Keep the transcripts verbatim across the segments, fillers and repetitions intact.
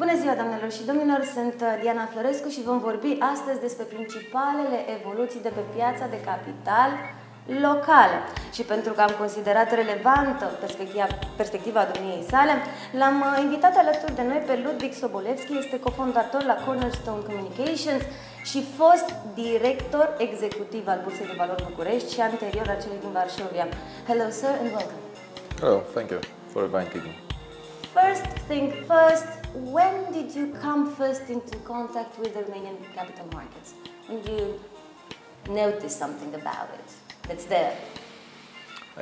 Bună ziua, doamnelor și domnilor! Sunt Diana Florescu și vom vorbi astăzi despre principalele evoluții de pe piața de capital locală. Și pentru că am considerat relevantă perspectiva, perspectiva domniei sale, l-am invitat alături de noi pe Ludwik Sobolewski, este cofondator la Cornerstone Communications și fost director executiv al Bursei de Valori București și anterior al celei din Varșovia. Hello, sir, and welcome! Hello, thank you for inviting me. First thing first, when did you come first into contact with the Romanian capital markets? When did you notice something about it that's there?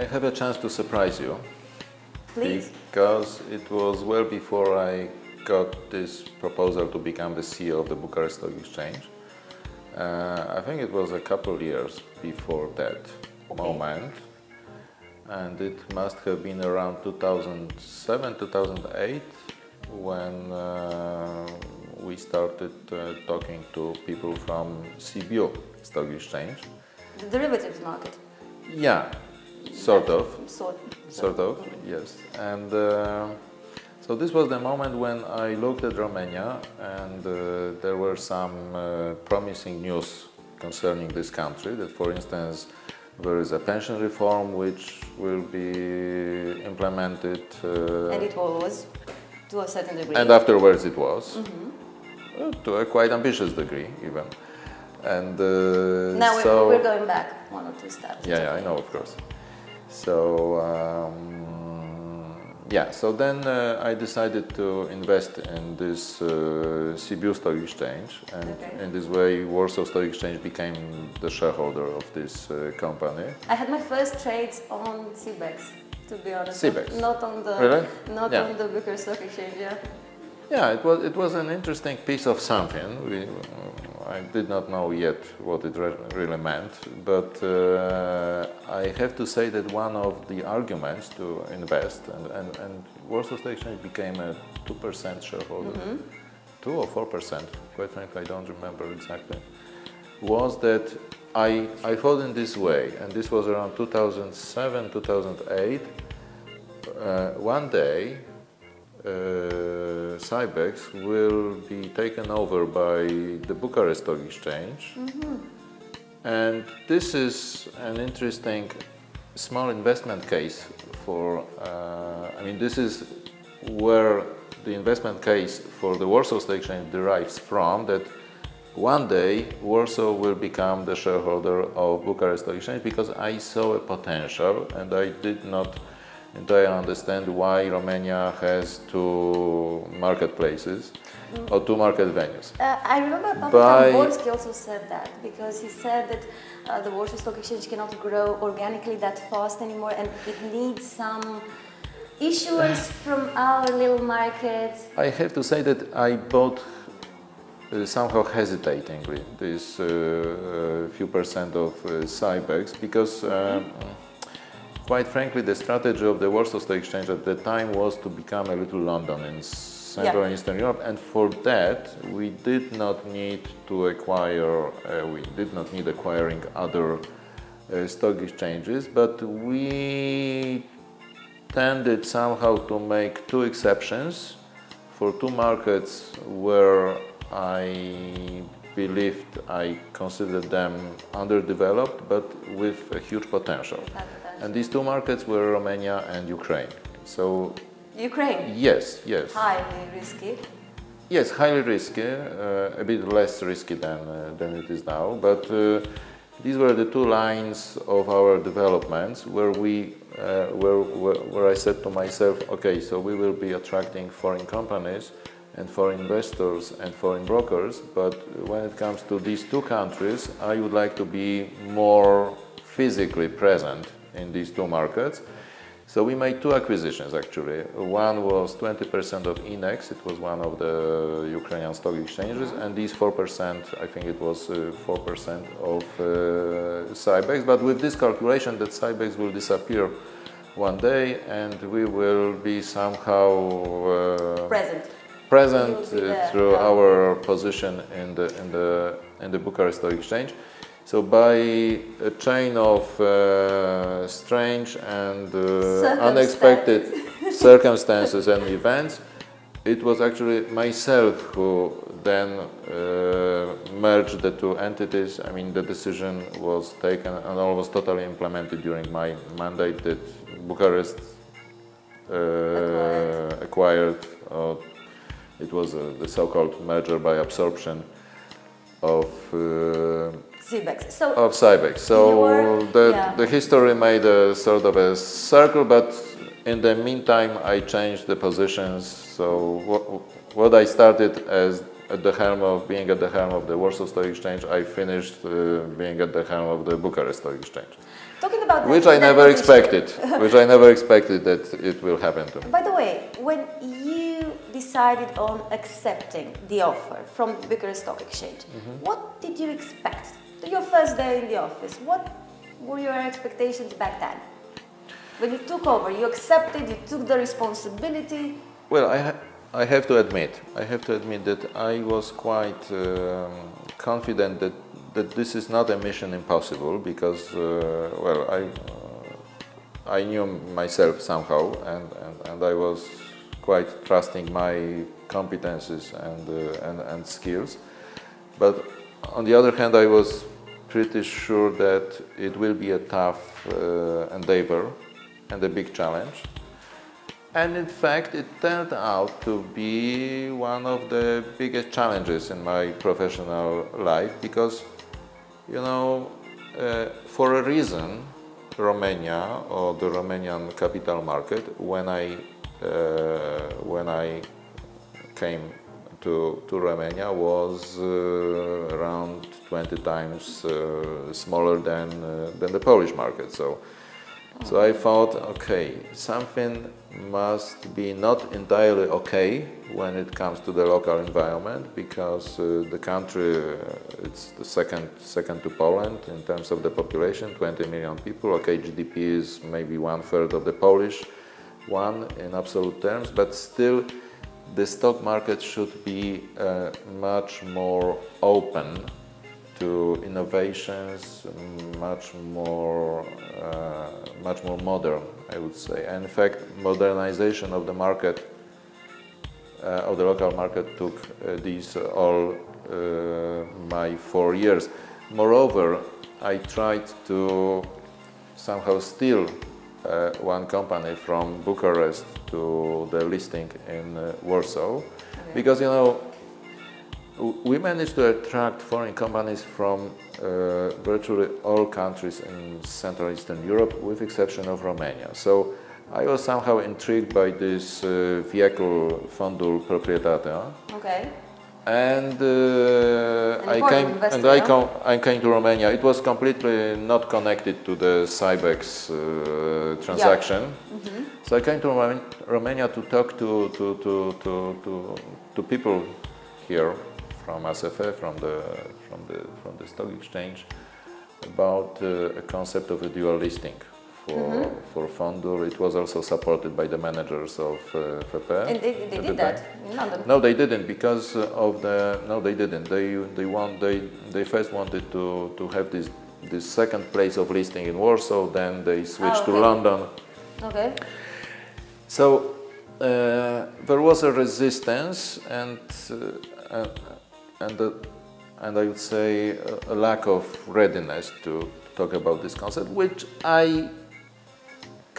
I have a chance to surprise you. Please. Because it was well before I got this proposal to become the C E O of the Bucharest Stock Exchange. Uh, I think it was a couple of years before that okay. moment. And it must have been around two thousand seven, two thousand eight when uh, we started uh, talking to people from Sibiu Stock Exchange. The derivatives market? Yeah, sort of. Sort, sort of, mm-hmm. yes. And uh, so this was the moment when I looked at Romania and uh, there were some uh, promising news concerning this country that, for instance, there is a pension reform which will be implemented. Uh, and it was, to a certain degree. And afterwards it was, mm-hmm. uh, to a quite ambitious degree even. And uh, now we're, so, we're going back one or two steps. Yeah, yeah, I know, of course. So, um, yeah, so then uh, I decided to invest in this uh, Sibiu Stock Exchange, and okay. in this way Warsaw Stock Exchange became the shareholder of this uh, company. I had my first trades on Sibex. To be honest, Sibex. Not on the really? not yeah. on the Bucharest Stock Exchange. Yeah. Yeah, it was it was an interesting piece of something. We, uh, I did not know yet what it re really meant, but uh, I have to say that one of the arguments to invest and and, and Warsaw Stock Exchange became a two percent shareholder, mm-hmm. two or four percent. Quite frankly, I don't remember exactly. Was that. I, I thought in this way, and this was around two thousand seven, two thousand eight, uh, one day uh, Sibex will be taken over by the Bucharest Stock Exchange, mm-hmm. and this is an interesting small investment case for, uh, I mean this is where the investment case for the Warsaw Stock Exchange derives from, that one day Warsaw will become the shareholder of Bucharest Stock Exchange, because I saw a potential and I did not entirely understand why Romania has two marketplaces mm. or two market venues. Uh, I remember Petrom Borski also said that, because he said that uh, the Warsaw Stock Exchange cannot grow organically that fast anymore and it needs some issuers from our little market. I have to say that I bought Uh, somehow hesitating with this uh, uh, few percent of uh, Sibex, because uh, quite frankly the strategy of the Warsaw Stock Exchange at the time was to become a little London in Central yeah. and Eastern Europe, and for that we did not need to acquire, uh, we did not need acquiring other uh, stock exchanges, but we tended somehow to make two exceptions for two markets where I believed, I considered them underdeveloped, but with a huge potential. potential. And these two markets were Romania and Ukraine. So Ukraine? Yes, yes. Highly risky? Yes, highly risky, uh, a bit less risky than, uh, than it is now. But uh, these were the two lines of our developments where, we, uh, where, where, where I said to myself, okay, so we will be attracting foreign companies and foreign investors and foreign brokers, but when it comes to these two countries, I would like to be more physically present in these two markets. So we made two acquisitions actually. One was twenty percent of Inex, it was one of the Ukrainian stock exchanges, and these four percent, I think it was four percent of uh, Sibex, but with this calculation that Sibex will disappear one day and we will be somehow... Uh, present. present uh, through yeah. our position in the, in, the, in the Bucharest Stock Exchange. So by a chain of uh, strange and uh, circumstances. unexpected circumstances and events, uh, It was actually myself who then uh, merged the two entities. I mean, the decision was taken and almost totally implemented during my mandate that Bucharest uh, acquired. acquired uh, it was uh, the so-called merger by absorption of uh, Sibex. So of Sibex. So the, yeah. the history made a sort of a circle, but in the meantime, I changed the positions. So what, what I started as at the helm of being at the helm of the Warsaw Stock Exchange, I finished uh, being at the helm of the Bucharest Stock Exchange. Talking about which I never expected, which I never expected that it will happen to me. By the way, when you decided on accepting the offer from the Bucharest Stock Exchange, mm-hmm. what did you expect? Your first day in the office, what were your expectations back then? When you took over, you accepted, you took the responsibility. Well, I, ha I have to admit, I have to admit that I was quite uh, confident that, that this is not a mission impossible because, uh, well, I, uh, I knew myself somehow and, and, and I was quite trusting my competences and, uh, and, and skills. But on the other hand, I was pretty sure that it will be a tough uh, endeavor and a big challenge. And in fact, it turned out to be one of the biggest challenges in my professional life because, you know, uh, for a reason, Romania or the Romanian capital market, when I, uh, when I came To, to Romania was uh, around twenty times uh, smaller than, uh, than the Polish market. So, so I thought, okay, something must be not entirely okay when it comes to the local environment because uh, the country, uh, it's the second, second to Poland in terms of the population, twenty million people. Okay, G D P is maybe one third of the Polish one in absolute terms, but still the stock market should be uh, much more open to innovations, much more, uh, much more modern, I would say. And in fact, modernization of the market, uh, of the local market, took uh, these uh, all uh, my four years. Moreover, I tried to somehow steal Uh, one company from Bucharest to the listing in uh, Warsaw, okay. because you know we managed to attract foreign companies from uh, virtually all countries in Central Eastern Europe, with exception of Romania. So I was somehow intrigued by this uh, vehicle Fondul Proprietate. Okay. And, uh, and I came and I, com I came to Romania. It was completely not connected to the Sibex uh, transaction. Yeah. Mm-hmm. So I came to Rom Romania to talk to to, to to to to people here from S F A, from the from the from the stock exchange, about uh, a concept of a dual listing. Mm-hmm. For Fondul, it was also supported by the managers of uh, F P. And they, they did that in London? No, they didn't because of the. No, they didn't. They they want they they first wanted to to have this this second place of listing in Warsaw. Then they switched oh, okay. to London. Okay. So uh, there was a resistance and uh, and the, and I would say a, a lack of readiness to talk about this concept, which I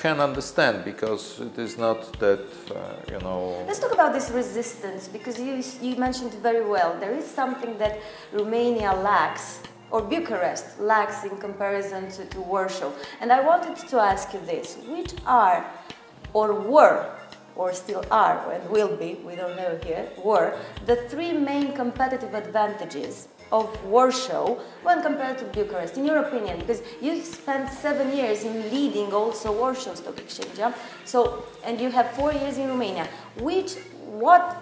can understand because it is not that, uh, you know... Let's talk about this resistance because you, you mentioned very well. There is something that Romania lacks or Bucharest lacks in comparison to, to Warsaw. And I wanted to ask you this, which are or were or still are and will be, we don't know here, were the three main competitive advantages of Warsaw when compared to Bucharest, in your opinion, because you spent seven years in leading also Warsaw Stock Exchange, yeah? So, and you have four years in Romania. Which, what,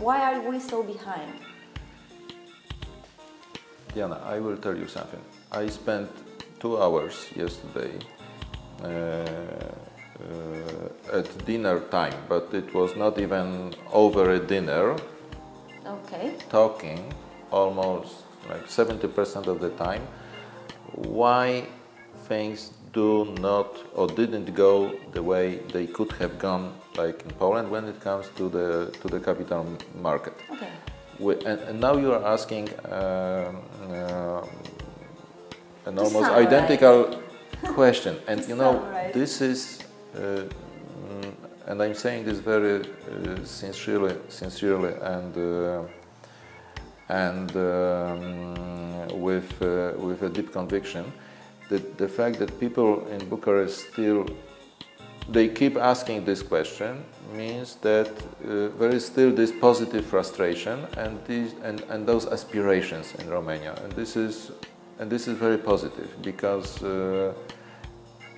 why are we so behind? Diana, I will tell you something. I spent two hours yesterday uh, uh, at dinner time, but it was not even over a dinner, okay. talking almost like seventy percent of the time, why things do not or didn't go the way they could have gone like in Poland, when it comes to the to the capital market. Okay. We, and, and now you are asking uh, uh, an almost identical question, and you know this is, uh, and I'm saying this very uh, sincerely, sincerely, and uh, and um, with uh, with a deep conviction, that the fact that people in Bucharest still they keep asking this question means that uh, there is still this positive frustration and these and, and those aspirations in Romania, and this is and this is very positive because uh,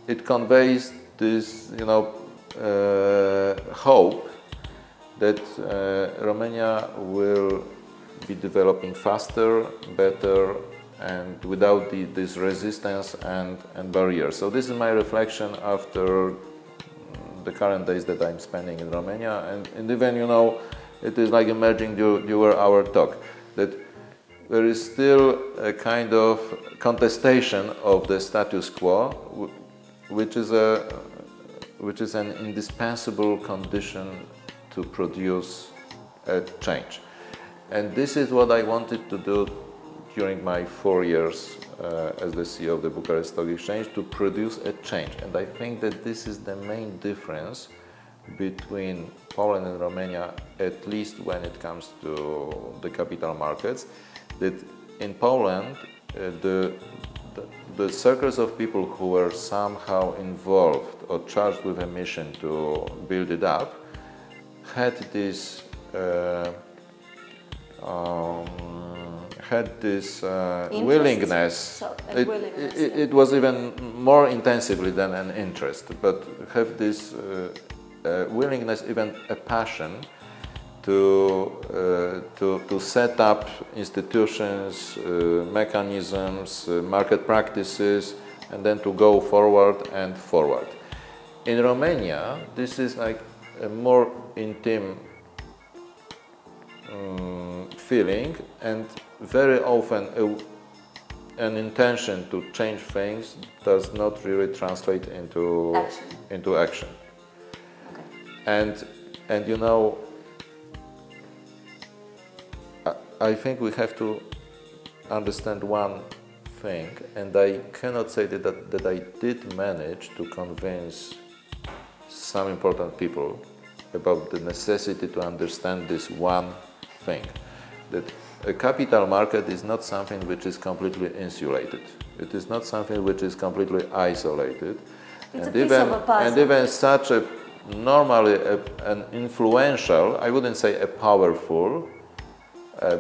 it conveys this you know uh, hope that uh, Romania will be developing faster, better, and without the, this resistance and and barriers. So this is my reflection after the current days that I'm spending in Romania, and, and even you know, it is like emerging during our talk that there is still a kind of contestation of the status quo, which is a which is an indispensable condition to produce a change, and this is what I wanted to do during my four years uh, as the C E O of the Bucharest Stock Exchange, to produce a change. And I think that this is the main difference between Poland and Romania, at least when it comes to the capital markets, that in Poland, uh, the, the, the circles of people who were somehow involved or charged with a mission to build it up had this uh, um, had this uh, willingness, so, it, willingness it, yeah. it was even more intensively than an interest, but have this uh, uh, willingness, even a passion to, uh, to, to set up institutions, uh, mechanisms, uh, market practices, and then to go forward and forward. In Romania, this is like a more intimate Um, feeling, and very often a, an intention to change things does not really translate into action. into action. Okay. And and you know, I, I think we have to understand one thing, and I cannot say that that, that I did manage to convince some important people about the necessity to understand this one thing, that a capital market is not something which is completely insulated. It is not something which is completely isolated. It's and a even piece of a puzzle. And even such a normally a, an influential, I wouldn't say a powerful, uh,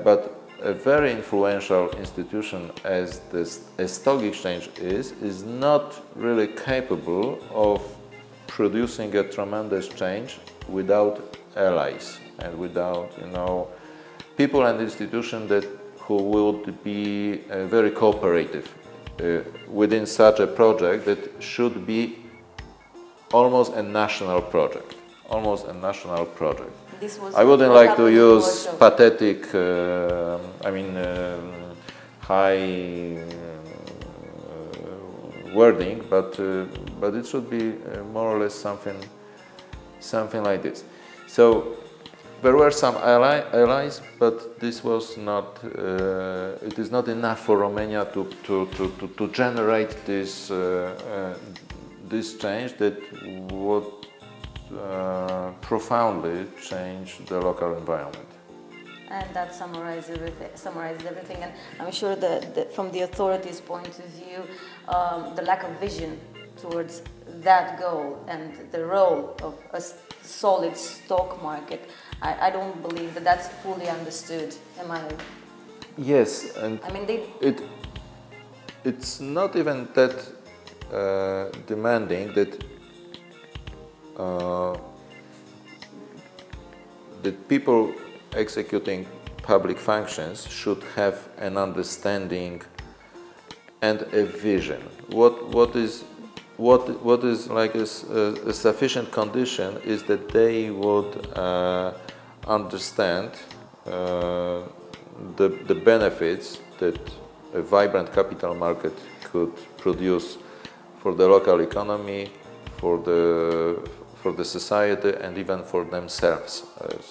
but a very influential institution as this a stock exchange is, is not really capable of producing a tremendous change without allies and without you know. people and institutions that who would be uh, very cooperative uh, within such a project that should be almost a national project, almost a national project. This was I wouldn't like to use pathetic, uh, I mean, um, high uh, wording, but uh, but it should be uh, more or less something, something like this. So. There were some ally, allies, but this was not, uh, it is not enough for Romania to, to, to, to, to generate this, uh, uh, this change that would uh, profoundly change the local environment. And that summarizes everything, summarizes everything. And I'm sure that, that from the authorities' point of view, um, the lack of vision towards that goal and the role of a solid stock market, I, I don't believe that that's fully understood. Am I? Yes, and I mean they... it. It's not even that uh, demanding that uh, that people executing public functions should have an understanding and a vision. What what is. What, what is like a, a sufficient condition is that they would uh, understand uh, the, the benefits that a vibrant capital market could produce for the local economy, for the, for the society and even for themselves, as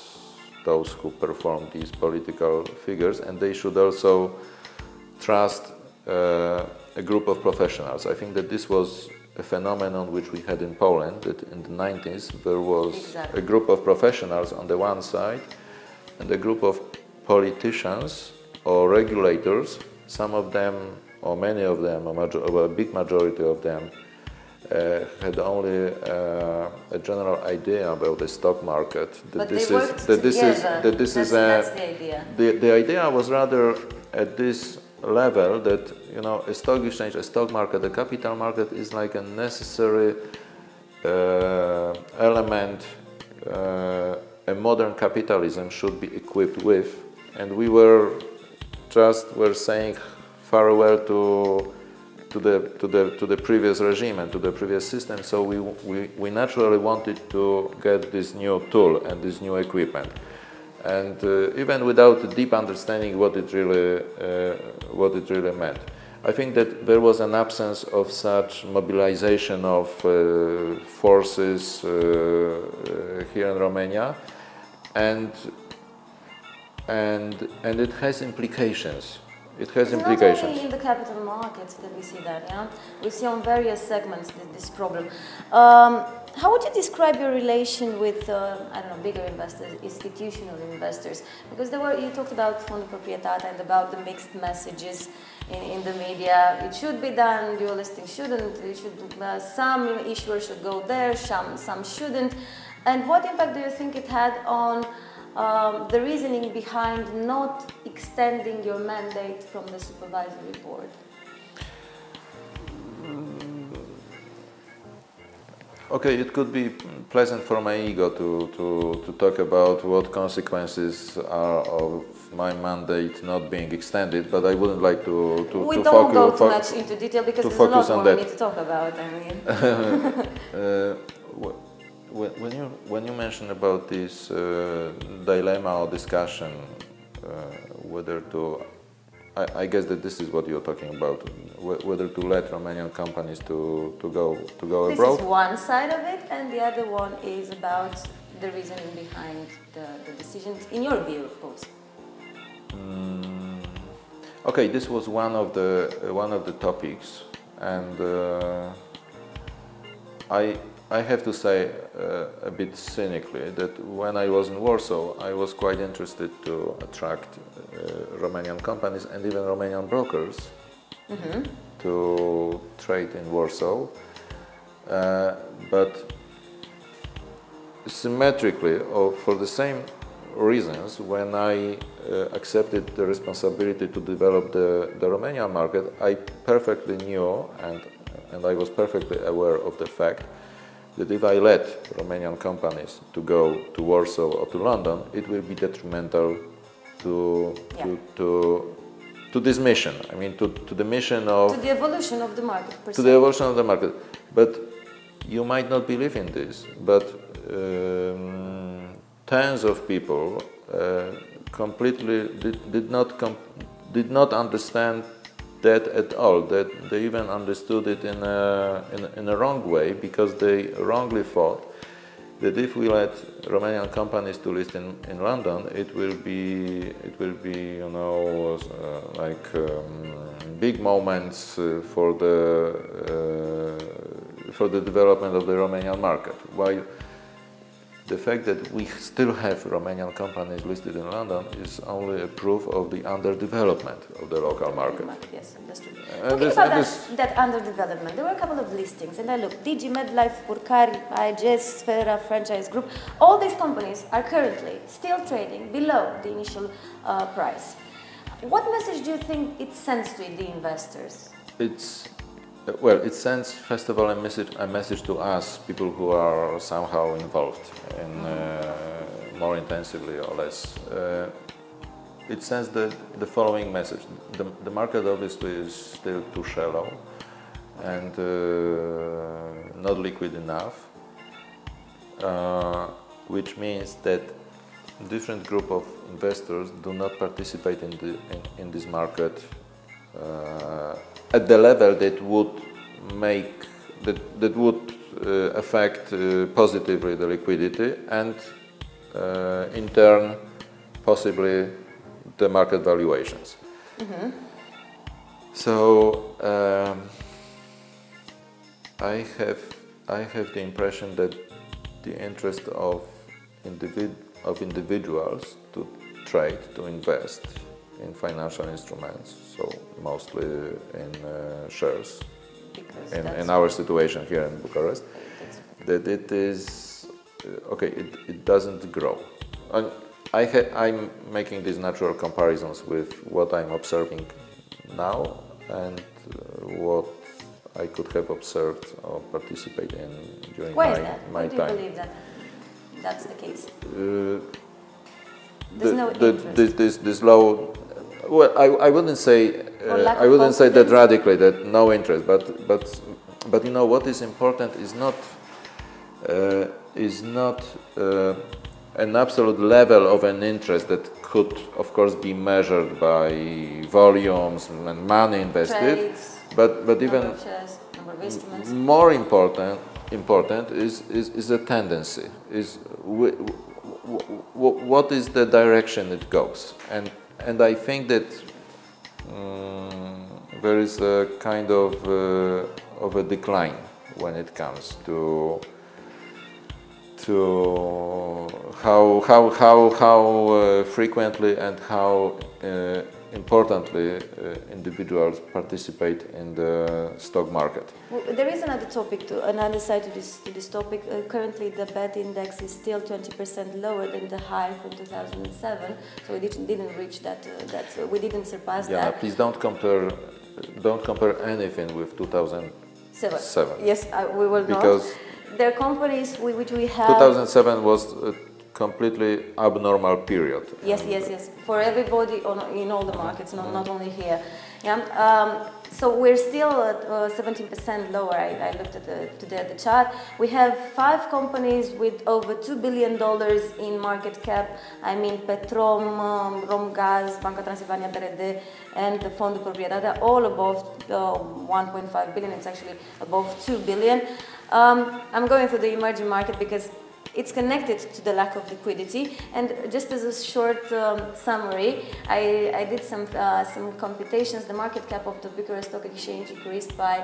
those who perform these political figures, and they should also trust uh, a group of professionals. I think that this was a phenomenon which we had in Poland, that in the nineties there was exactly. a group of professionals on the one side and a group of politicians or regulators, some of them or many of them, or a big majority of them, uh, had only uh, a general idea about the stock market. That but this they worked is that this together. is that this that's, is a, that's the idea. The, the idea was rather at this level that, you know, a stock exchange, a stock market, a capital market is like a necessary uh, element uh, a modern capitalism should be equipped with, and we were just were saying farewell to to the to the to the previous regime and to the previous system. So we we, we naturally wanted to get this new tool and this new equipment, and uh, even without a deep understanding what it really uh, what it really meant. I think that there was an absence of such mobilization of uh, forces uh, here in Romania, and and and it has implications. It has it's implications. Not only in the capital markets that we see that, yeah? We see on various segments this problem. Um, how would you describe your relation with, uh, I don't know, bigger investors, institutional investors? Because there were, you talked about Fondul Proprietate and about the mixed messages in, in the media. It should be done, dual listing shouldn't, it should, uh, some issuers should go there, some, some shouldn't. And what impact do you think it had on Um, the reasoning behind not extending your mandate from the supervisory board? Okay, it could be pleasant for my ego to, to, to talk about what consequences are of my mandate not being extended, but I wouldn't like to, to, we to don't go too much into detail because there's a lot more we need to talk about, I mean. uh, well, When you, when you mention about this uh, dilemma or discussion, uh, whether to, I, I guess that this is what you're talking about, whether to let Romanian companies to, to go, to go this abroad. This is one side of it, and the other one is about the reasoning behind the, the decisions, in your view, of course. Mm, okay, this was one of the, uh, one of the topics, and uh, I... I have to say uh, a bit cynically that when I was in Warsaw, I was quite interested to attract uh, Romanian companies and even Romanian brokers mm-hmm. to trade in Warsaw. Uh, but symmetrically, or for the same reasons, when I uh, accepted the responsibility to develop the, the Romanian market, I perfectly knew and, and I was perfectly aware of the fact that if I let Romanian companies to go to Warsaw or to London, it will be detrimental to yeah. to, to to this mission. I mean, to, to the mission of to the evolution of the market. Per se. To the evolution of the market. But you might not believe in this, but um, tens of people uh, completely did, did not comp did not understand that at all, that they even understood it in a, in, in a wrong way, because they wrongly thought that if we let Romanian companies to list in, in London, it will be, it will be, you know, uh, like um, big moments uh, for the uh, for the development of the Romanian market. While the fact that we still have Romanian companies listed in London is only a proof of the underdevelopment of the local market. Yes, that's true. Uh, Talking this, about that, this... that underdevelopment, there were a couple of listings, and I looked. D G Medlife, Purcari, Pages, Sfera Franchise Group, all these companies are currently still trading below the initial uh, price. What message do you think it sends to the investors? It's... Well, it sends, first of all, a message, a message to us, people who are somehow involved in, uh, more intensively or less. Uh, it sends the, the following message. The, the market obviously is still too shallow and uh, not liquid enough, uh, which means that different group of investors do not participate in, the, in, in this market uh, at the level that would make that that would uh, affect uh, positively the liquidity and uh, in turn possibly the market valuations. Mm-hmm. So um, I have I have the impression that the interest of individ of individuals to trade, to invest in financial instruments, so mostly in uh, shares. In, in our situation here in Bucharest, that it is uh, okay. It, it doesn't grow. And I ha I'm making these natural comparisons with what I'm observing now and uh, what I could have observed or participate in during Why my, is that? my Why time. Why do you believe that that's the case? Uh, There's the, no the, this, this this low. Well, I, I wouldn't say uh, I wouldn't say that radically that no interest, but but but you know what is important is not uh, is not uh, an absolute level of an interest that could of course be measured by volumes and money invested, trades, but but even number of shares, number of instruments. More important important is is is a tendency is w w w what is the direction it goes. And And I think that um, there is a kind of uh, of a decline when it comes to to how how how how uh, frequently and how uh, importantly uh, individuals participate in the stock market. Well, there is another topic, to, another side to this to this topic. Uh, currently, the B E T index is still twenty percent lower than the high from two thousand seven, so we didn't, didn't reach that. Uh, that uh, we didn't surpass yeah, that. Yeah, please don't compare don't compare anything with two thousand seven. Seven. Yes, I, we will not. Because there are companies we, which we have. two thousand seven was. Uh, completely abnormal period. Yes, yes, yes. For everybody on, in all the markets, not, not only here. Yeah. Um, so we're still seventeen percent uh, lower. I, I looked at the, today at the chart. We have five companies with over two billion dollars in market cap. I mean Petrom, um, RomGas, Banca Transilvania, B R D, and the Fondul Proprietate, all above uh, one point five billion. It's actually above two billion. Um, I'm going through the emerging market because it's connected to the lack of liquidity. And just as a short um, summary, I, I did some uh, some computations. The market cap of the Bucharest Stock Exchange increased by,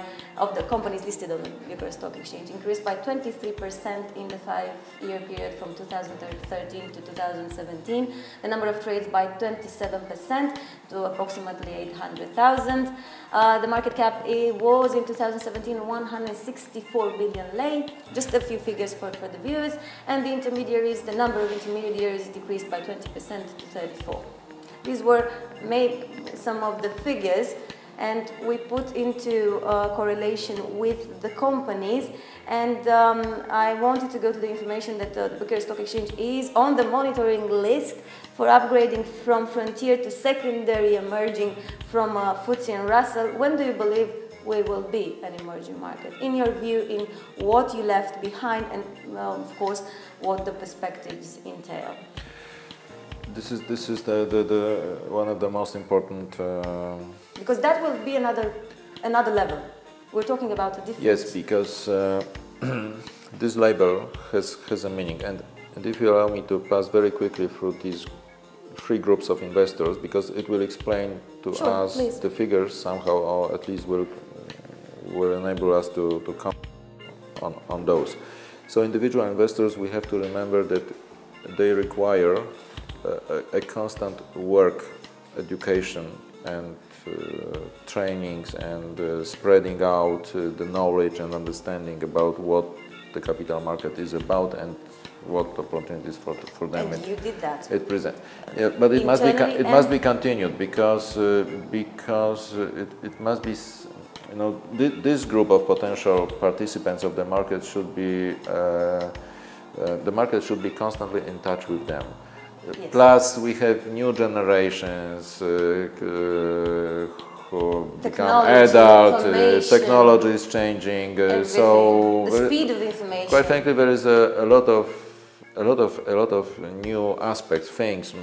of the companies listed on the Bucharest Stock Exchange, increased by twenty-three percent in the five-year period from two thousand thirteen to two thousand seventeen. The number of trades by twenty-seven percent to approximately eight hundred thousand. Uh, the market cap it was in two thousand seventeen one hundred sixty-four billion lei. Just a few figures for, for the viewers. And the intermediaries, the number of intermediaries decreased by twenty percent to thirty-four. These were made some of the figures and we put into uh, correlation with the companies. And um, I wanted to go to the information that uh, the Bucharest Stock Exchange is on the monitoring list for upgrading from frontier to secondary emerging from uh, F T S E and Russell. When do you believe we will be an emerging market? In your view, in what you left behind and well, of course what the perspectives entail. This is this is the, the, the one of the most important uh... because that will be another another level. We're talking about a different. Yes, because uh, this label has has a meaning, and and if you allow me to pass very quickly through these three groups of investors, because it will explain to sure, us please. the figures somehow, or at least will will enable us to, to come on, on those. So individual investors, we have to remember that they require uh, a, a constant work, education and uh, trainings and uh, spreading out uh, the knowledge and understanding about what the capital market is about and what opportunities for, for them and it, you did that. it presents. Yeah, but it Internally must be it must be continued because uh, because it, it must be. You know, this group of potential participants of the market should be, uh, uh, the market should be constantly in touch with them. Yes. Plus, we have new generations uh, who technology, become adult, uh, technology is changing, uh, so... The speed of information. Quite frankly, there is a, a lot of, a lot of, a lot of new aspects, things, uh,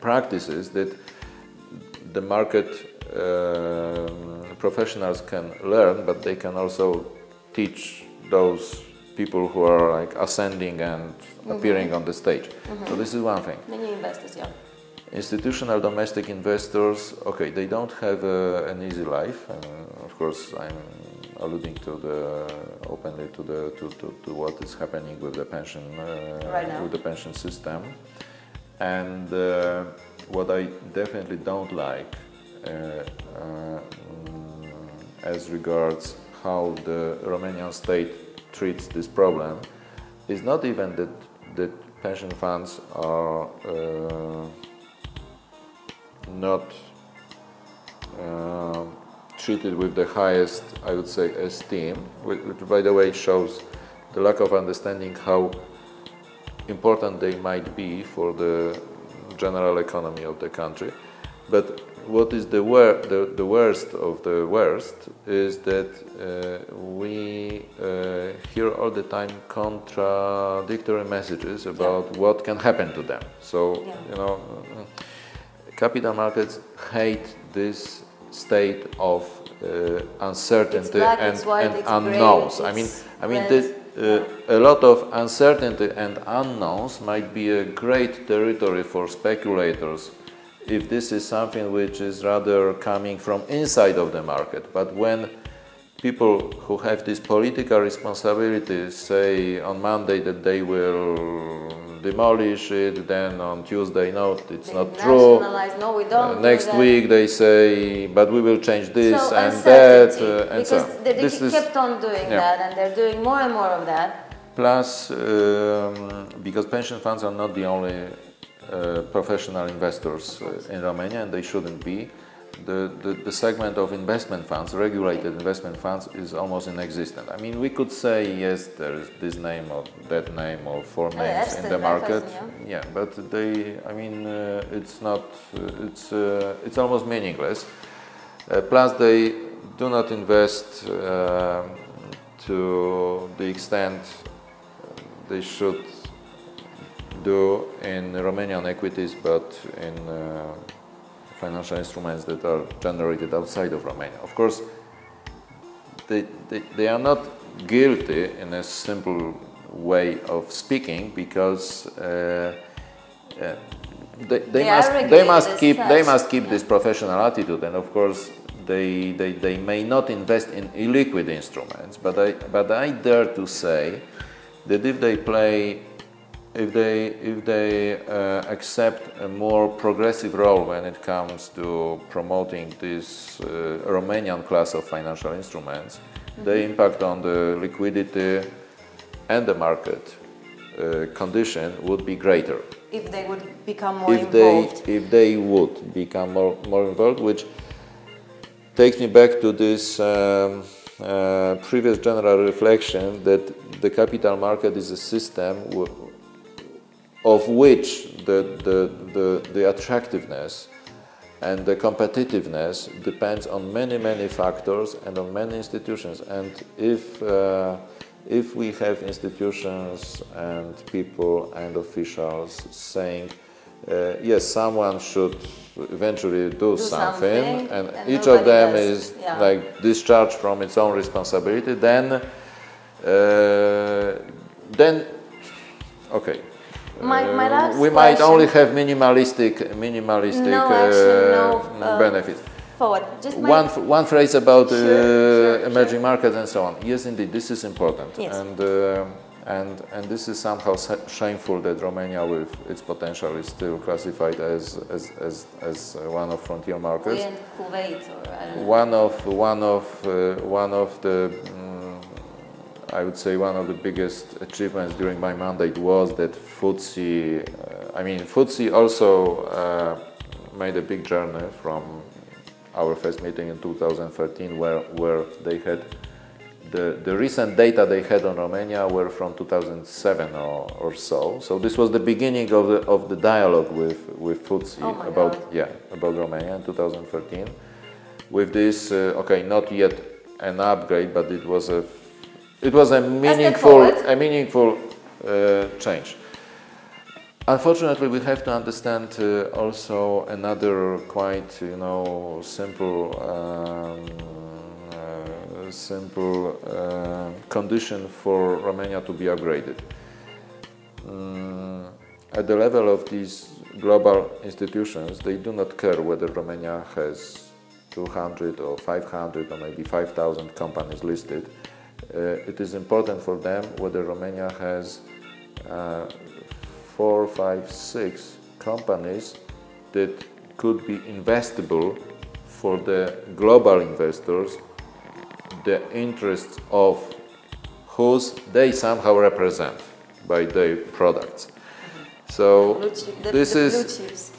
practices that the market uh, professionals can learn, but they can also teach those people who are like ascending and mm-hmm. appearing on the stage. Mm-hmm. So this is one thing. Many investors, yeah. Institutional domestic investors, okay, they don't have uh, an easy life. Uh, of course, I'm alluding to the openly to the to, to, to what is happening with the pension uh, right now. With the pension system, and uh, what I definitely don't like uh, uh, as regards how the Romanian state treats this problem is not even that that pension funds are. Uh, not uh, treated with the highest, I would say, esteem, which, which by the way shows the lack of understanding how important they might be for the general economy of the country. But what is the, wor the, the worst of the worst is that uh, we uh, hear all the time contradictory messages about yeah. what can happen to them. So, yeah. you know, uh, capital markets hate this state of uh, uncertainty black, and, white, and unknowns. Gray, I mean, I mean, this, uh, yeah. a lot of uncertainty and unknowns might be a great territory for speculators if this is something which is rather coming from inside of the market. But when people who have this political responsibility say on Monday that they will demolish it, then on Tuesday, no, it's they not true. No, we don't uh, next do week they say, but we will change this so and that. Uh, and because so. they, they this kept is, on doing yeah. that, and they're doing more and more of that. Plus, um, because pension funds are not the only uh, professional investors uh, in Romania, and they shouldn't be. The, the, the segment of investment funds, regulated investment funds, is almost inexistent. I mean, we could say, yes, there is this name or that name or four names in the market. Yeah, but they, I mean, uh, it's not, uh, it's, uh, it's almost meaningless. Uh, plus, they do not invest uh, to the extent they should do in Romanian equities, but in uh, financial instruments that are generated outside of Romania. Of course, they, they, they are not guilty in a simple way of speaking, because uh, uh, they, they, they, must, they must keep such. they must keep yeah. this professional attitude, and of course they, they they may not invest in illiquid instruments, but I but I dare to say that if they play If they, if they uh, accept a more progressive role when it comes to promoting this uh, Romanian class of financial instruments, mm-hmm. the impact on the liquidity and the market uh, condition would be greater. If they would become more if involved. They, if they would become more, more involved, which takes me back to this um, uh, previous general reflection that the capital market is a system of which the, the, the, the attractiveness and the competitiveness depends on many, many factors and on many institutions. And if, uh, if we have institutions and people and officials saying, uh, yes, someone should eventually do, do something, something, and, and each of them does. is yeah. like discharged from its own responsibility, then, uh, then, okay. My, my last we might question. only have minimalistic, minimalistic no, actually, no, uh, uh, benefits. Forward. Just one, one phrase about sure, uh, sure, emerging sure. markets and so on. Yes, indeed, this is important, yes. and uh, and and this is somehow shameful that Romania, with its potential, is still classified as as as, as one of frontier markets. In Kuwait, or I don't one know. of one of uh, one of the. Mm, I would say one of the biggest achievements during my mandate was that F T S E, uh, I mean, F T S E also uh, made a big journey from our first meeting in two thousand thirteen, where, where they had the, the recent data they had on Romania were from two thousand seven or, or so. So this was the beginning of the, of the dialogue with, with F T S E oh about, yeah, about Romania in two thousand thirteen. With this, uh, okay, not yet an upgrade, but it was a It was a meaningful, a meaningful uh, change. Unfortunately, we have to understand uh, also another quite, you know, simple um, and simple uh, condition for Romania to be upgraded. Um, at the level of these global institutions, they do not care whether Romania has two hundred or five hundred or maybe five thousand companies listed. Uh, it is important for them whether Romania has uh, four, five, six companies that could be investable for the global investors, the interests of whose they somehow represent by their products. So the, this the is blue chips.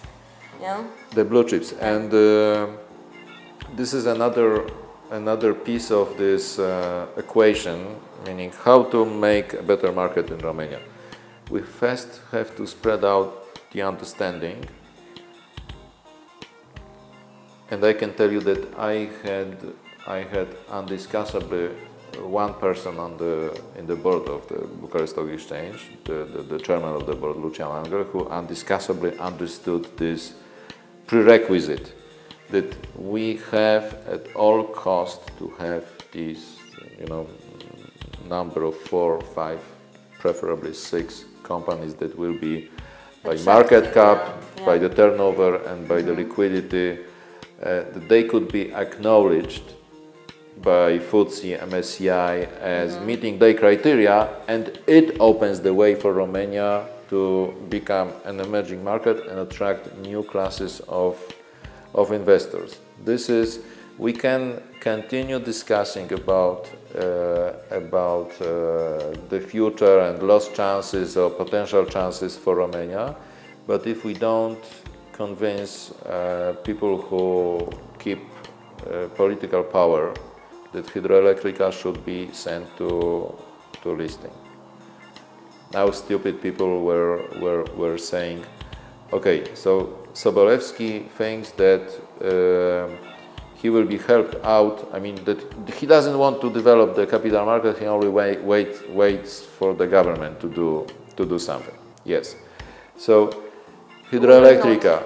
Yeah? The blue chips, and uh, this is another another piece of this uh, equation, meaning how to make a better market in Romania. We first have to spread out the understanding, and I can tell you that I had I had undiscussably one person on the in the board of the Bucharest Stock Exchange, the, the, the chairman of the board, Lucian Anghel, who undiscussably understood this prerequisite that we have at all costs to have this, you know, number of four, five, preferably six companies that will be by market cap, yeah. by the turnover, and by mm-hmm. the liquidity, uh, that they could be acknowledged by F T S E, M S C I as mm-hmm. meeting their criteria, and it opens the way for Romania to become an emerging market and attract new classes of of investors. This is, we can continue discussing about uh, about uh, the future and lost chances or potential chances for Romania, but if we don't convince uh, people who keep uh, political power that Hydroelectrica should be sent to to listing. Now stupid people were were were saying, okay, so Sobolewski thinks that uh, he will be helped out. I mean, that he doesn't want to develop the capital market. He only wait, wait, waits for the government to do to do something. Yes. So, Hydroelectrica,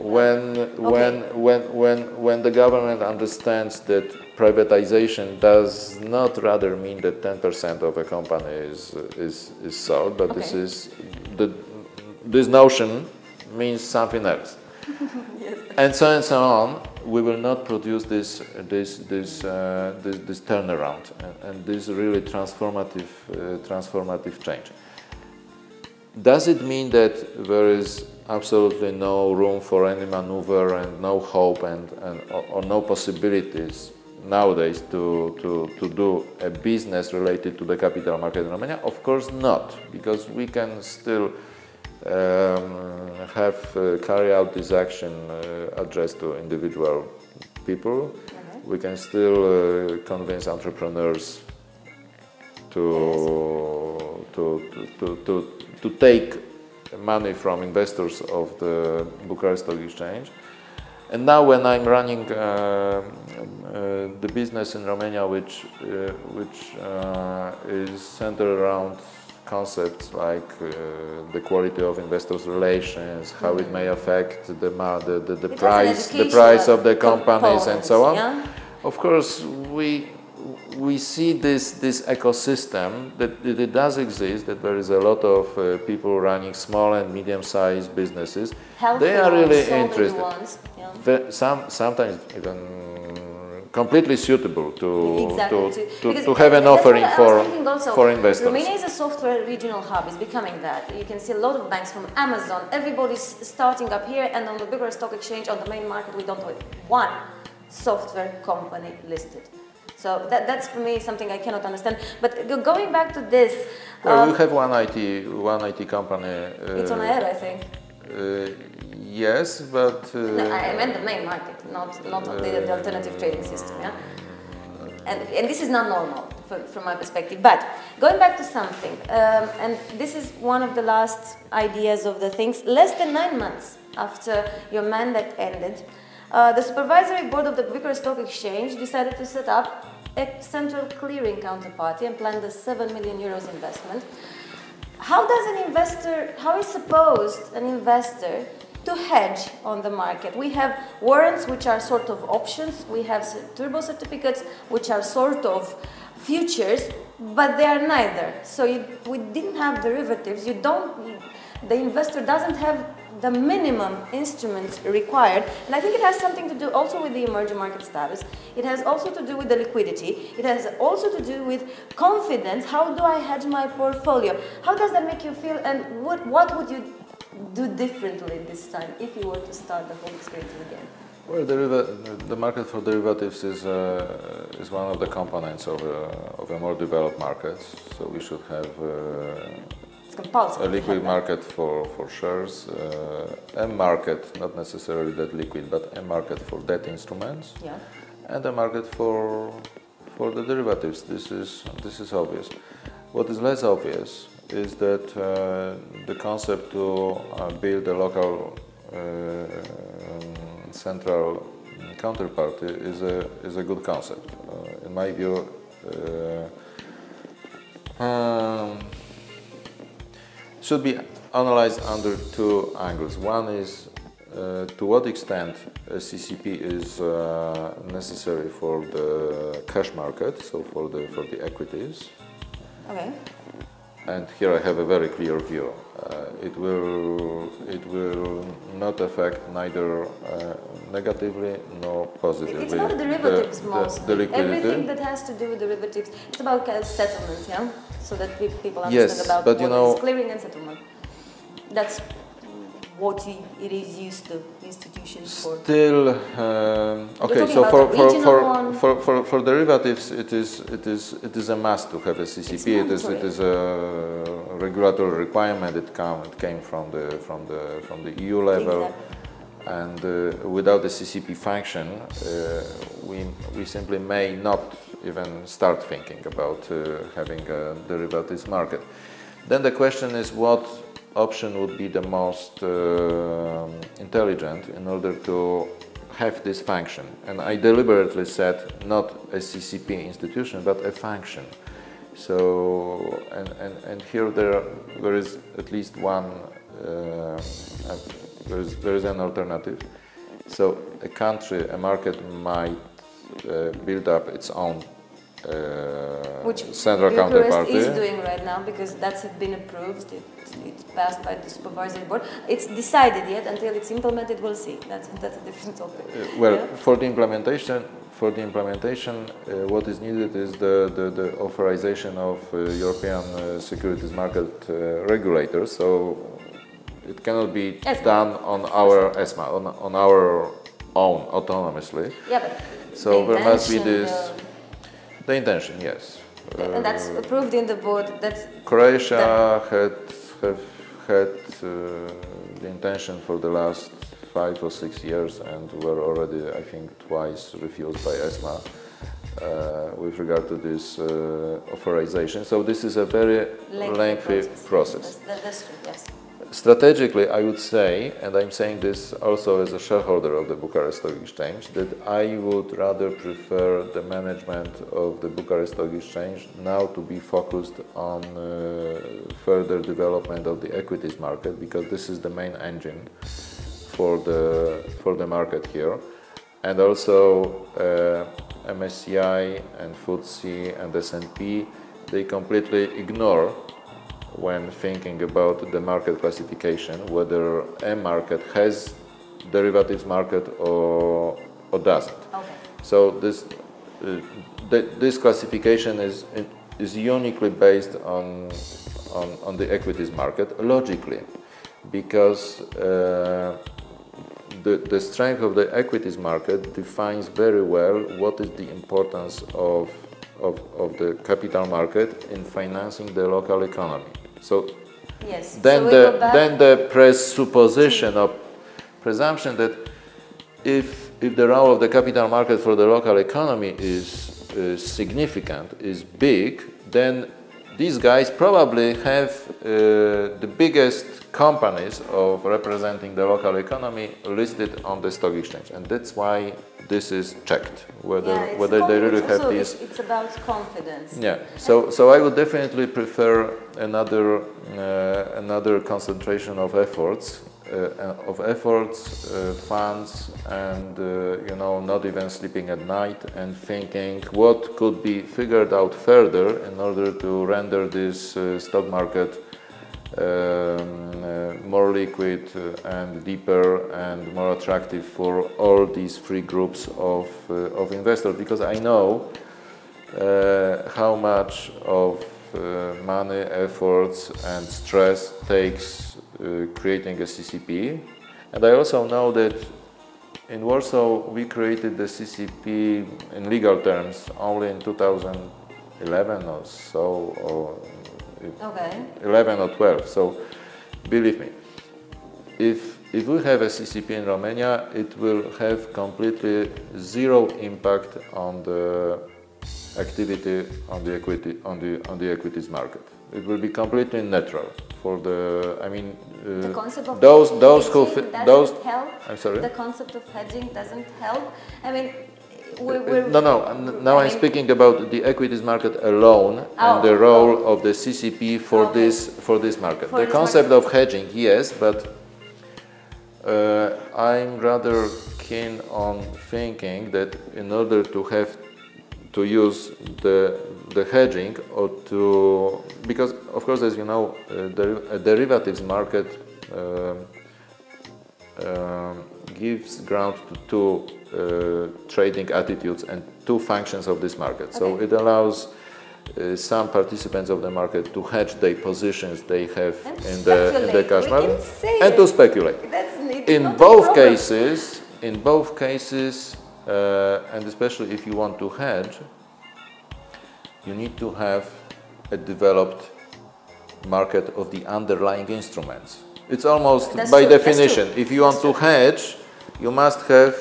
when when when when when the government understands that privatization does not rather mean that ten percent of a company is is is sold, but okay. this is the this notion. Means something else, yes. and so and so on. We will not produce this this this uh, this, this turnaround and, and this really transformative uh, transformative change. Does it mean that there is absolutely no room for any maneuver and no hope and, and or, or no possibilities nowadays to, to to do a business related to the capital market in Romania? Of course not, because we can still. Um, have uh, carry out this action uh, addressed to individual people. Mm-hmm. We can still uh, convince entrepreneurs to, yes. to, to, to, to, to take money from investors of the Bucharest Stock Exchange. And now when I'm running uh, uh, the business in Romania, which, uh, which uh, is centered around concepts like uh, the quality of investors' relations, how mm-hmm. it may affect the the, the, the price, the price of the companies, and so on. Yeah? Of course, we we see this this ecosystem that, that it does exist. That there is a lot of uh, people running small and medium-sized businesses. Healthy they are really interested. Ones, yeah. the, some sometimes even. Completely suitable to exactly. to, to, to have an offering for also, for investors. Romania is a software regional hub. It's becoming that. You can see a lot of banks from Amazon. Everybody's starting up here, and on the bigger stock exchange, on the main market, we don't have one software company listed. So that that's for me something I cannot understand. But going back to this, well, um, you have one IT one IT company. Uh, it's on air, I think. Uh, yes, but uh, no, I meant the main market, not not uh, the, the alternative trading system. Yeah, and and this is not normal for, from my perspective. But going back to something, um, and this is one of the last ideas of the things. Less than nine months after your mandate ended, uh, the supervisory board of the Bucharest Stock Exchange decided to set up a central clearing counterparty and planned a seven million euros investment. How does an investor, how is supposed an investor to hedge on the market. We have warrants, which are sort of options. We have turbo certificates, which are sort of futures, but they are neither. So you, we didn't have derivatives. You don't, the investor doesn't have the minimum instruments required. And I think it has something to do also with the emerging market status. It has also to do with the liquidity. It has also to do with confidence. How do I hedge my portfolio? How does that make you feel? And what, what would you do differently this time if you were to start the whole experience again? Well, the market for derivatives is, uh, is one of the components of, uh, of a more developed market. So we should have uh, a liquid market for, for shares, uh, a market, not necessarily that liquid, but a market for debt instruments, yeah, and a market for, for the derivatives. This is, this is obvious. What is less obvious is that uh, the concept to uh, build a local uh, um, central counterparty is a, is a good concept. Uh, in my view, uh, um, should be analyzed under two angles. One is uh, to what extent a C C P is uh, necessary for the cash market, so for the for the equities. Okay. And here I have a very clear view. Uh, it will it will not affect neither uh, negatively nor positively. It's about derivatives the, mostly. The, the liquidity. Everything that has to do with derivatives. It's about settlement, yeah. So that people understand yes, about but what you know, is clearing and settlement. That's what it is used to institutions for. Still, um, okay. So for for for, for for for derivatives, it is it is it is a must to have a C C P. It is it is a regulatory requirement. It come it came from the from the from the E U level, exactly. And uh, without the C C P function, uh, we we simply may not even start thinking about uh, having a derivatives market. Then the question is what option would be the most uh, intelligent in order to have this function. And I deliberately said not a C C P institution, but a function. So, and, and, and here there, there is at least one, uh, there is, there is an alternative. So a country, a market might Uh, build up its own uh, which central counterparty is doing right now because that's been approved. It, it's passed by the supervisory board. It's decided yet. Until it's implemented, we'll see. That's that's a different topic. Uh, well, yeah? for the implementation, for the implementation, uh, what is needed is the the, the authorization of uh, European uh, securities market uh, regulators. So it cannot be ESMA. done on our ESMA on on our own autonomously. Yeah, but so there must be this, the, the intention, yes. And that's approved in the board. That's Croatia that. had have had uh, the intention for the last five or six years and were already, I think, twice refused by ESMA uh, with regard to this uh, authorization. So this is a very lengthy, lengthy process. process. That's, that's true, yes. Strategically, I would say, and I'm saying this also as a shareholder of the Bucharest Stock Exchange, that I would rather prefer the management of the Bucharest Stock Exchange now to be focused on uh, further development of the equities market, because this is the main engine for the, for the market here. And also uh, M S C I and F T S E and S and P, they completely ignore when thinking about the market classification, whether a market has derivatives market or, or doesn't. Okay. So this, uh, th this classification is, is uniquely based on, on, on the equities market, logically, because uh, the, the strength of the equities market defines very well what is the importance of Of, of the capital market in financing the local economy. So yes. then, so the, then the presupposition of presumption that if, if the role of the capital market for the local economy is uh, significant, is big, then these guys probably have uh, the biggest companies of representing the local economy listed on the stock exchange. And that's why this is checked, whether yeah, whether they really have so these. It's about confidence. Yeah. So so I would definitely prefer another uh, another concentration of efforts uh, of efforts, uh, funds, and uh, you know, not even sleeping at night and thinking what could be figured out further in order to render this uh, stock market um, uh, more liquid and deeper and more attractive for all these three groups of, uh, of investors, because I know uh, how much of Uh, money, efforts and stress takes uh, creating a C C P. And I also know that in Warsaw we created the C C P in legal terms only in two thousand eleven or so, or okay. eleven or twelve, so believe me, if if we have a C C P in Romania, it will have completely zero impact on the activity on the equity on the on the equities market. It will be completely neutral for the. I mean, uh, the concept of those those who those help. I'm sorry. The concept of hedging doesn't help. I mean, we will. No, no. Now I I'm mean, speaking about the equities market alone oh, and the role oh. of the C C P for okay. this for this market. For the this concept market. of hedging, yes, but uh, I'm rather keen on thinking that in order to have to use the, the hedging or to, because of course, as you know, uh, the a derivatives market uh, uh, gives ground to two uh, trading attitudes and two functions of this market. Okay. So it allows uh, some participants of the market to hedge their positions they have and in, the, in the cash market and to speculate. That's in both cases, in both cases, Uh, and especially if you want to hedge, you need to have a developed market of the underlying instruments. It's almost that's by true. definition, if you want to hedge, you must have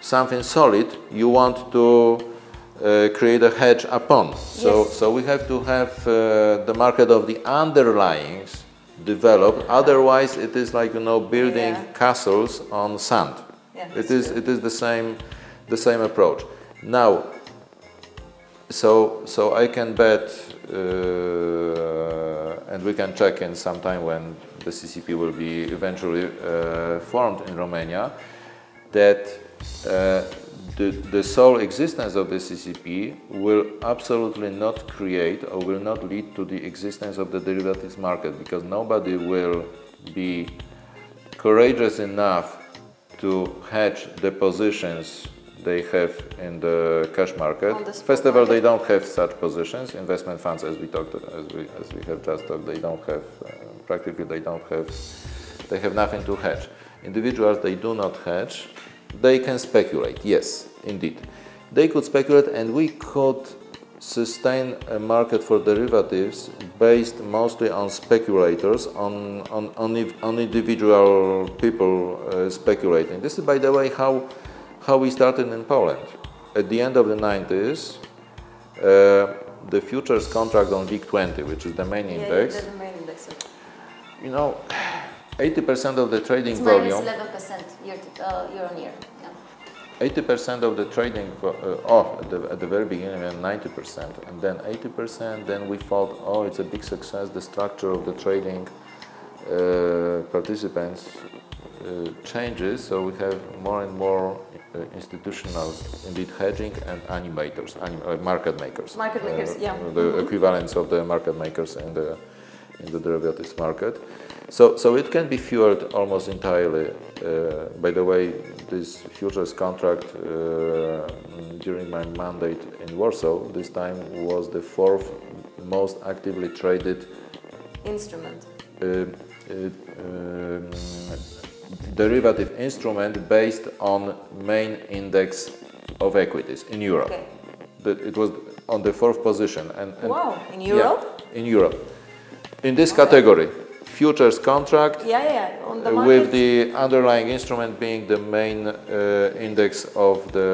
something solid you want to uh, create a hedge upon. So, yes. so we have to have uh, the market of the underlyings developed, otherwise it is like, you know, building yeah. castles on sand. Yeah, it, is, it is the same. The same approach. Now, so so I can bet, uh, and we can check in sometime when the C C P will be eventually uh, formed in Romania, that uh, the, the sole existence of the C C P will absolutely not create or will not lead to the existence of the derivatives market, because nobody will be courageous enough to hedge the positions they have in the cash market. First of all, they don't have such positions. Investment funds, as we talked, as we as we have just talked, they don't have uh, practically. They don't have. They have nothing to hedge. Individuals, they do not hedge. They can speculate. Yes, indeed, they could speculate, and we could sustain a market for derivatives based mostly on speculators, on on on, on individual people uh, speculating. This is, by the way, how. How we started in Poland. At the end of the nineties, uh, the futures contract on WIG twenty, which is the main yeah, index, the main index okay. you know, eighty percent of the trading it's volume. It's eleven percent year, to, uh, year on year. eighty percent yeah. of the trading, uh, oh, at the, at the very beginning, ninety percent. And then eighty percent, then we thought, oh, it's a big success, the structure of the trading uh, participants Uh, changes, so we have more and more uh, institutional, indeed, hedging and animators, anim uh, market makers. Market makers, uh, yeah. The mm-hmm. equivalents of the market makers in the in the derivatives market. So, so it can be fueled almost entirely. Uh, by the way, this futures contract uh, during my mandate in Warsaw, this time was the fourth most actively traded instrument. Uh, uh, um, derivative instrument based on main index of equities in Europe. Okay. That it was on the fourth position. And, and wow, in Europe? Yeah, in Europe. In this okay. category, futures contract yeah, yeah, on the market. With the underlying instrument being the main uh, index of the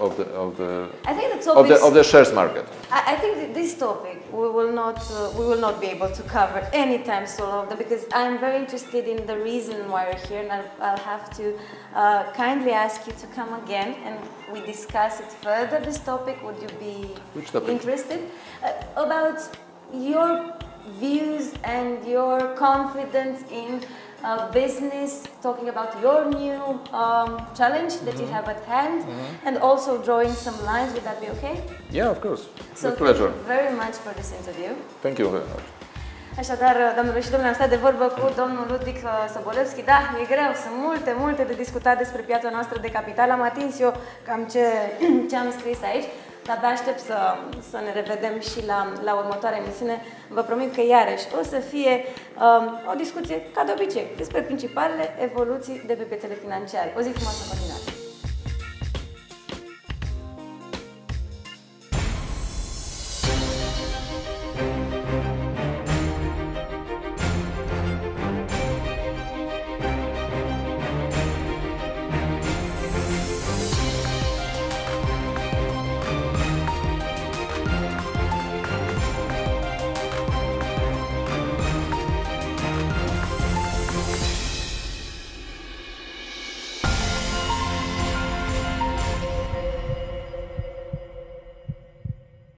of the of the I think the topics, of the of the shares market. I, I think that this topic we will not uh, we will not be able to cover anytime so long, because I'm very interested in the reason why we're here, and I'll, I'll have to uh, kindly ask you to come again and we discuss it further. This topic, would you be Which topic? interested uh, about your views and your confidence in uh, business, talking about your new um, challenge that mm-hmm. you have at hand, mm-hmm. and also drawing some lines. Would that be okay? Yeah, of course. So with pleasure. Thank you very much for this interview. Thank you very much. Așadar, doamnelor și domnilor, am stat de vorbă cu domnul Ludwik Sobolewski. Da, e greu, sunt multe, multe de discutat despre piața noastră de capital. Am atins eu cam ce, ce am scris aici, dar abia aștept să, să ne revedem și la, la următoarea emisiune. Vă promit că iarăși o să fie um, o discuție, ca de obicei, despre principalele evoluții de pe piețele financiare. O zi frumoasă în continuare!